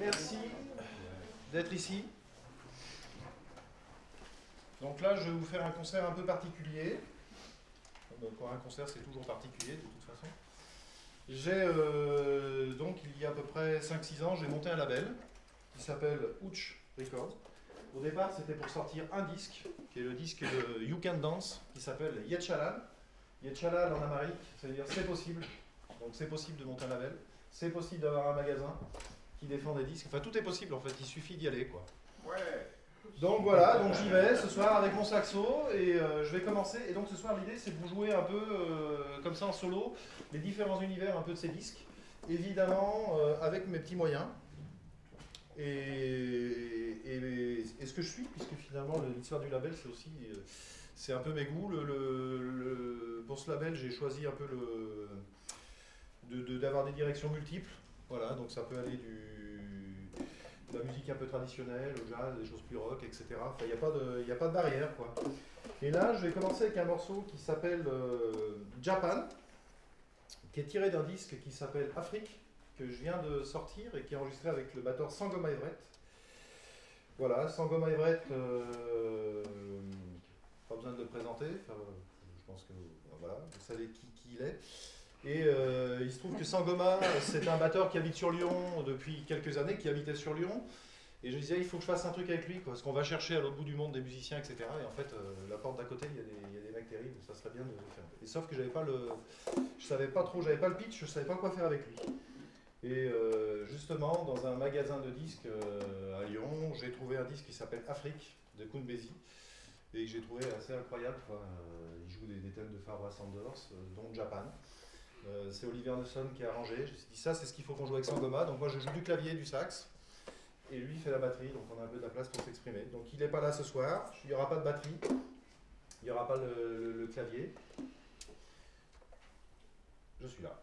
merci d'être ici. Donc là, je vais vous faire un concert un peu particulier. Donc, un concert, c'est toujours particulier, de toute façon. J'ai, donc, il y a à peu près 5-6 ans, j'ai monté un label qui s'appelle Ouch! Records. Au départ, c'était pour sortir un disque, qui est le disque de uKanDanZ, qui s'appelle Yetchalan. Yetchalan en amharique, c'est-à-dire c'est possible. Donc c'est possible de monter un label, c'est possible d'avoir un magasin qui défend des disques. Enfin, tout est possible en fait, il suffit d'y aller, quoi. Ouais. Donc voilà, donc j'y vais ce soir avec mon saxo et je vais commencer. Et donc ce soir, l'idée c'est de vous jouer un peu comme ça en solo, les différents univers un peu de ces disques. Évidemment, avec mes petits moyens. Et ce que je suis, puisque finalement l'histoire du label, c'est aussi, c'est un peu mes goûts. Pour ce label, j'ai choisi un peu d'avoir des directions multiples. Voilà, donc ça peut aller de la musique un peu traditionnelle, au jazz, des choses plus rock, etc. Enfin, il n'y a pas de barrière, quoi. Et là, je vais commencer avec un morceau qui s'appelle Japan, qui est tiré d'un disque qui s'appelle Afrique, que je viens de sortir et qui est enregistré avec le batteur Sangoma Evret. Voilà, Sangoma Evret, pas besoin de le présenter, enfin, je pense que voilà, vous savez qui il est. Et il se trouve que Sangoma, c'est un batteur qui habite sur Lyon depuis quelques années, qui habitait sur Lyon. Et je disais, il faut que je fasse un truc avec lui, quoi, parce qu'on va chercher à l'autre bout du monde des musiciens, etc. Et en fait, la porte d'à côté, il y a des mecs terribles, ça serait bien de le faire. Et sauf que j'avais pas le pitch, je savais pas quoi faire avec lui. Et justement, dans un magasin de disques à Lyon, j'ai trouvé un disque qui s'appelle Afrique de Kunbezi et que j'ai trouvé assez incroyable. Quoi. Il joue des thèmes de Pharoah Sanders, dont Japan. C'est Olivier Nelson qui a arrangé. Je me suis dit, ça, c'est ce qu'il faut qu'on joue avec Sangoma. Donc, moi, je joue du clavier, du sax. Et lui, il fait la batterie. Donc, on a un peu de la place pour s'exprimer. Donc, il n'est pas là ce soir. Il n'y aura pas de batterie. Il n'y aura pas le clavier. Je suis là.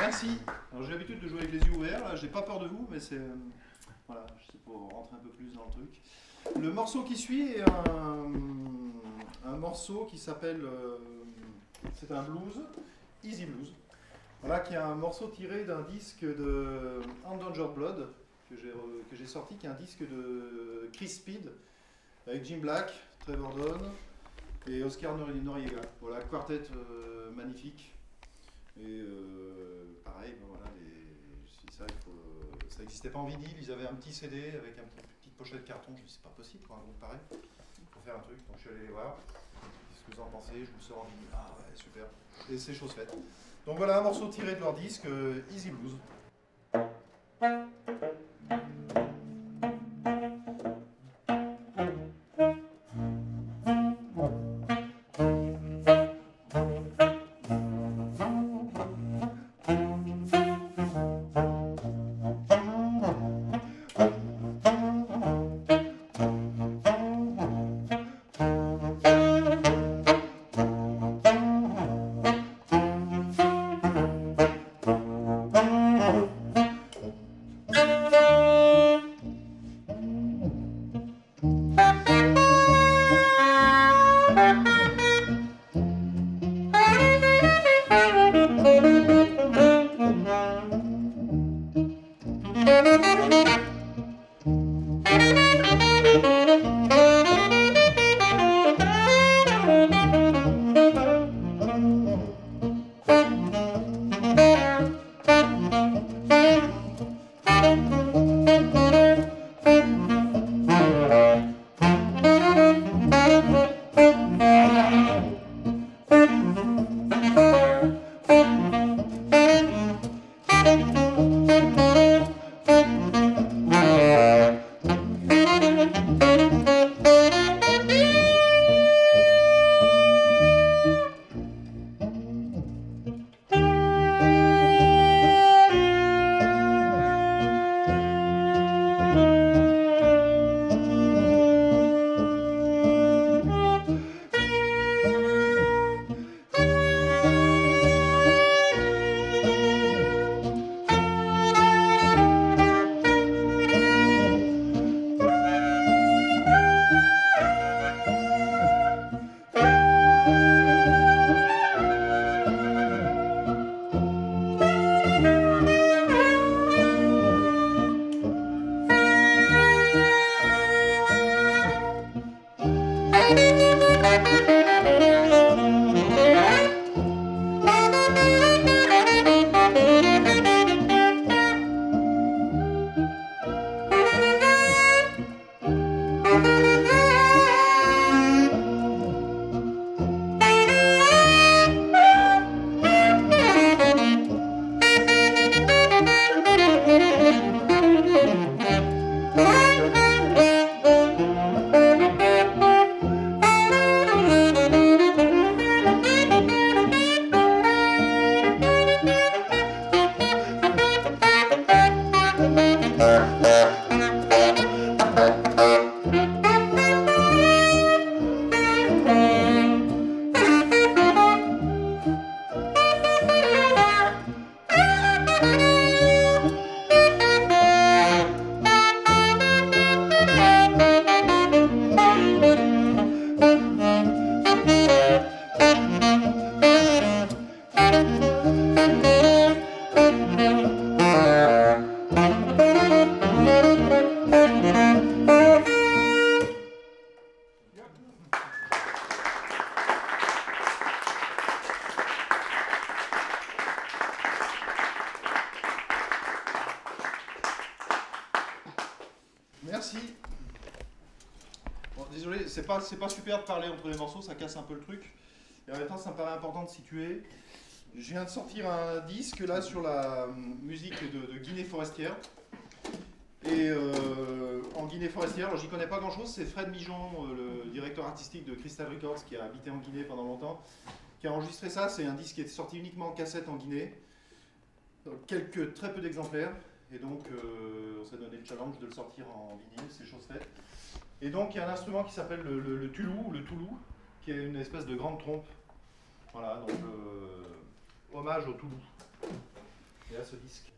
Merci. Alors j'ai l'habitude de jouer avec les yeux ouverts, là j'ai pas peur de vous, mais c'est... voilà, c'est pour rentrer un peu plus dans le truc. Le morceau qui suit est un morceau qui s'appelle... c'est un blues, Easy Blues. Voilà, qui est un morceau tiré d'un disque de Undangered Blood, que j'ai sorti, qui est un disque de Chris Speed, avec Jim Black, Trevor Dunn et Oscar Noriega. Voilà, quartet magnifique. Et pareil, ben voilà, c'est ça, ça n'existait pas en vinyle, ils avaient un petit CD avec une petite pochette carton, je me dis c'est pas possible pour un groupe pareil, pour faire un truc, donc je suis allé les voir, qu'est-ce que vous en pensez, je me sors en vinyle, ah ouais, super, et c'est chose faite. Donc voilà, un morceau tiré de leur disque, Easy Blues. C'est pas super de parler entre les morceaux, ça casse un peu le truc. Et en même temps, ça me paraît important de situer. Je viens de sortir un disque là sur la musique de Guinée Forestière. Et en Guinée Forestière, j'y connais pas grand chose, c'est Fred Mijon, le directeur artistique de Crystal Records, qui a habité en Guinée pendant longtemps, qui a enregistré ça. C'est un disque qui est sorti uniquement en cassette en Guinée, très peu d'exemplaires. Et donc, on s'est donné le challenge de le sortir en vinyle, c'est chose faite. Et donc, il y a un instrument qui s'appelle le tulou, qui est une espèce de grande trompe. Voilà, donc hommage au tulou. Et là, ce disque.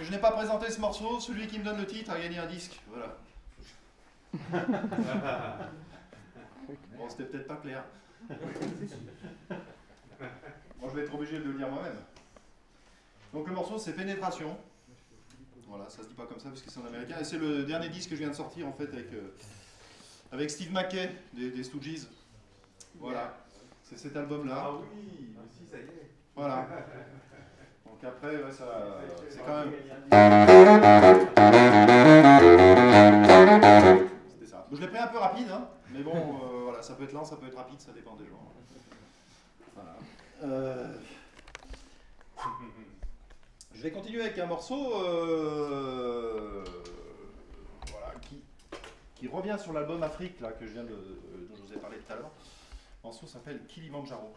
Je n'ai pas présenté ce morceau, celui qui me donne le titre a gagné un disque, voilà. Bon, c'était peut-être pas clair. Bon, je vais être obligé de le dire moi-même. Donc le morceau c'est Pénétration. Voilà, ça se dit pas comme ça parce que c'est en américain. Et c'est le dernier disque que je viens de sortir en fait avec, avec Steve McKay des Stooges. Voilà, c'est cet album-là. Ah oui, aussi ça y est. Voilà. Donc après, ouais, ça, c'est quand même... C'était ça. Je l'ai pris un peu rapide, hein, mais bon, voilà, ça peut être lent, ça peut être rapide, ça dépend des gens. Voilà. Je vais continuer avec un morceau voilà, qui revient sur l'album Afrique, là, que je viens de, dont je vous ai parlé tout à l'heure. Le morceau s'appelle Kilimandjaro.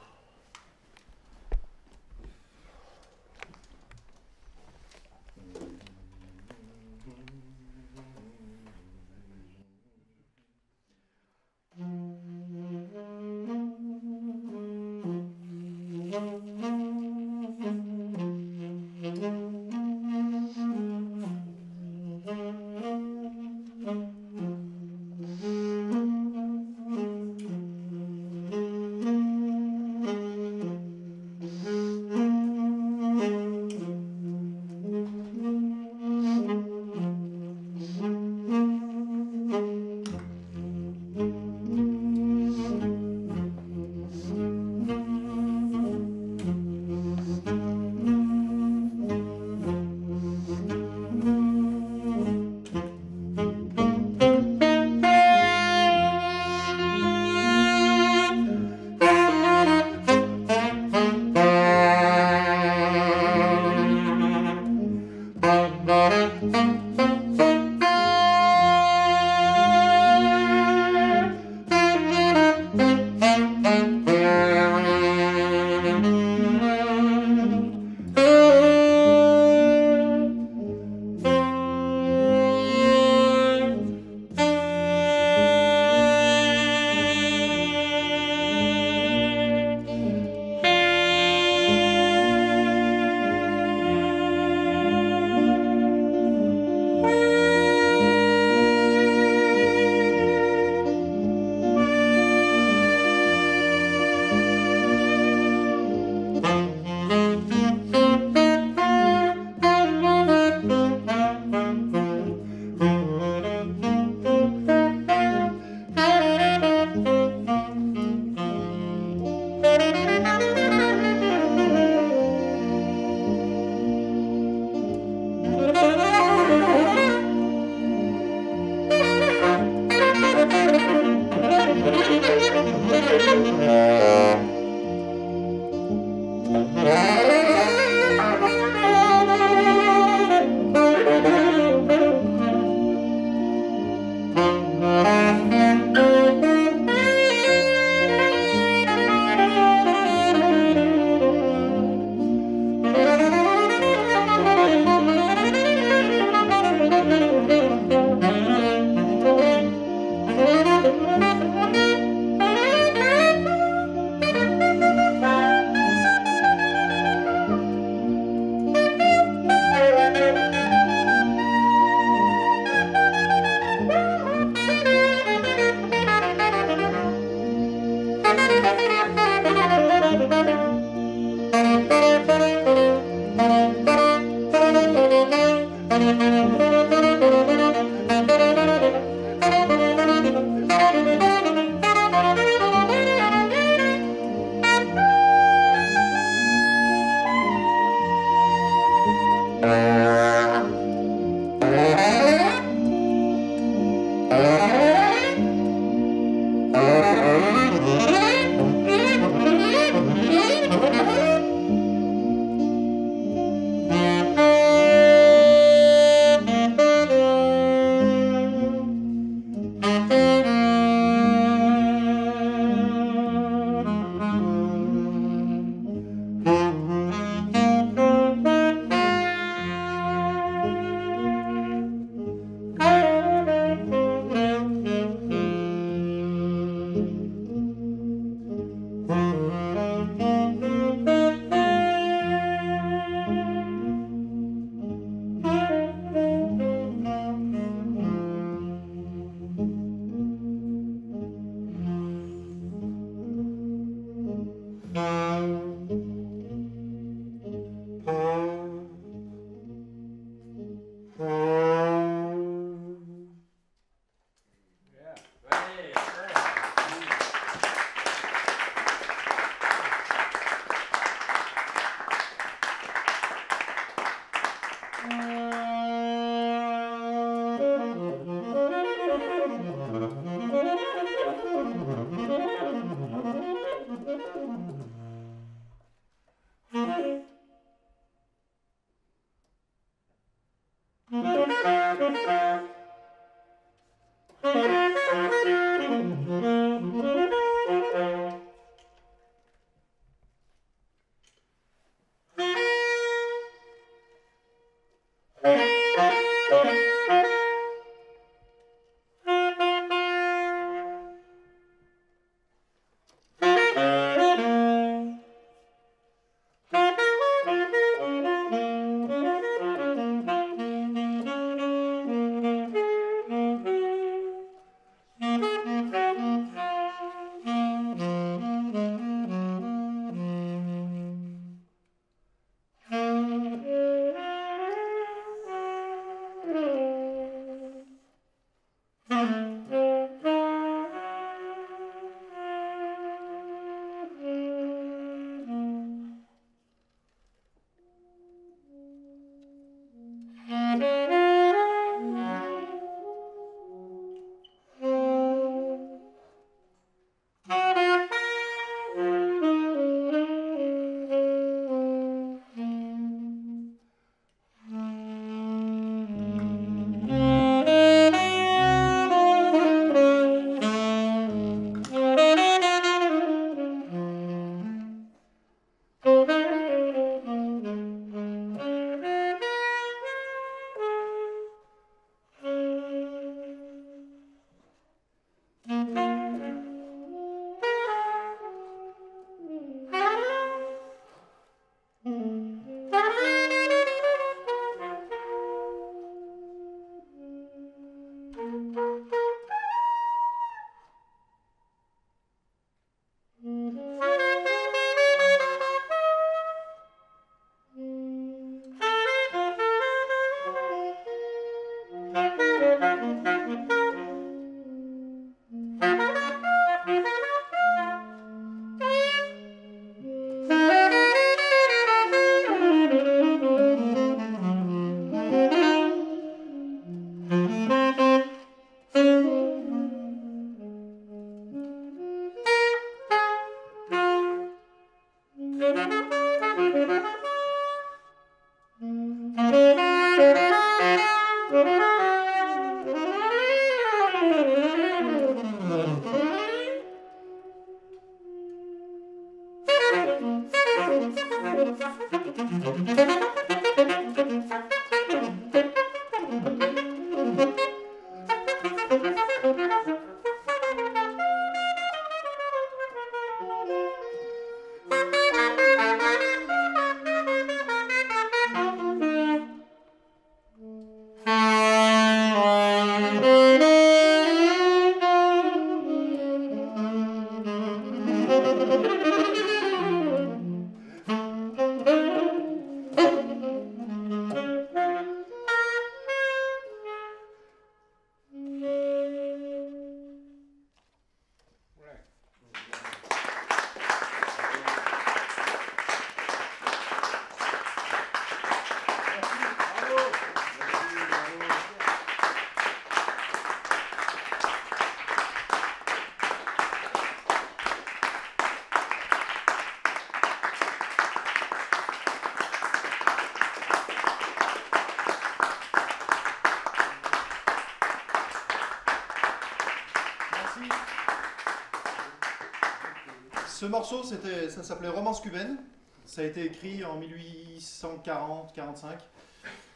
Ce morceau, ça s'appelait Romance cubaine. Ça a été écrit en 1840-45.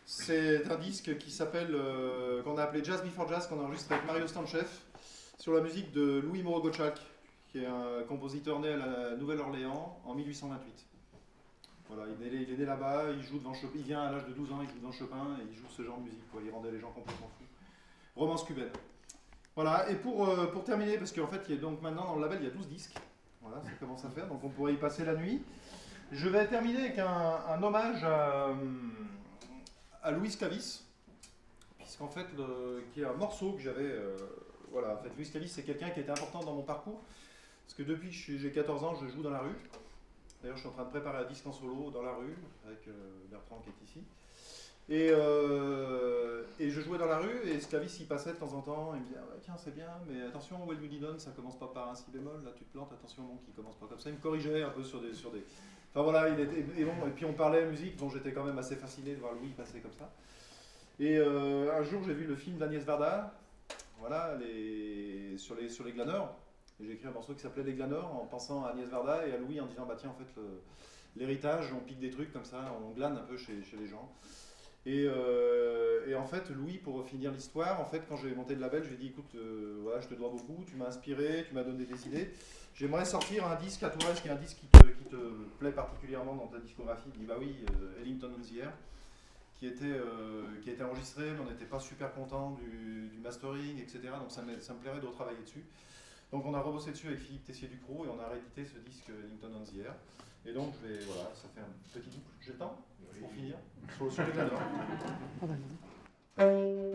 C'est un disque qui s'appelle, qu'on a appelé Jazz Before Jazz, qu'on a enregistré avec Mario Stanchef, sur la musique de Louis Moreau Gottschalk, qui est un compositeur né à la Nouvelle-Orléans en 1828. Voilà, il est né là-bas, il joue devant Chopin, il vient à l'âge de 12 ans, il joue devant Chopin, et il joue ce genre de musique, quoi. Il rendait les gens complètement fous. Romance cubaine. Voilà, et pour terminer, parce qu'en fait, il y a donc maintenant dans le label, il y a 12 disques. Voilà, ça commence à faire, donc on pourrait y passer la nuit. Je vais terminer avec un hommage à Louis Sclavis, puisqu'en fait, qui est un morceau que j'avais... voilà, en fait, Louis Sclavis, c'est quelqu'un qui était important dans mon parcours, parce que depuis que j'ai 14 ans, je joue dans la rue. D'ailleurs, je suis en train de préparer un disque en solo dans la rue, avec Bertrand qui est ici. Et je jouais dans la rue, et Sclavis il passait de temps en temps, il me disait ah ouais, tiens c'est bien, mais attention, Well You Did On, ça commence pas par un si bémol, là tu te plantes, attention mon qui commence pas comme ça, il me corrigeait un peu sur des... Enfin voilà, il était... Et, bon, et puis on parlait musique, dont j'étais quand même assez fasciné de voir Louis passer comme ça. Et un jour j'ai vu le film d'Agnès Varda, voilà, sur les Glaneurs, et j'ai écrit un morceau qui s'appelait Les Glaneurs, en pensant à Agnès Varda et à Louis en disant bah tiens en fait... L'héritage, on pique des trucs comme ça, on glane un peu chez les gens. Et en fait, Louis, pour finir l'histoire, en fait, quand j'ai monté le label, je lui ai dit écoute, voilà, je te dois beaucoup, tu m'as inspiré, tu m'as donné des idées. J'aimerais sortir un disque à toi, est-ce qu'il y a un disque qui te plaît particulièrement dans ta discographie? Il dit bah oui, Ellington on the Air, qui a été enregistré, mais on n'était pas super content du mastering, etc. Donc ça me plairait de retravailler dessus. Donc on a rebossé dessus avec Philippe Tessier-Ducroux et on a réédité ce disque Ellington on the Air. Et donc, je vais, voilà, ça fait un petit double, j'ai le temps pour finir, sur le sujet de la norme.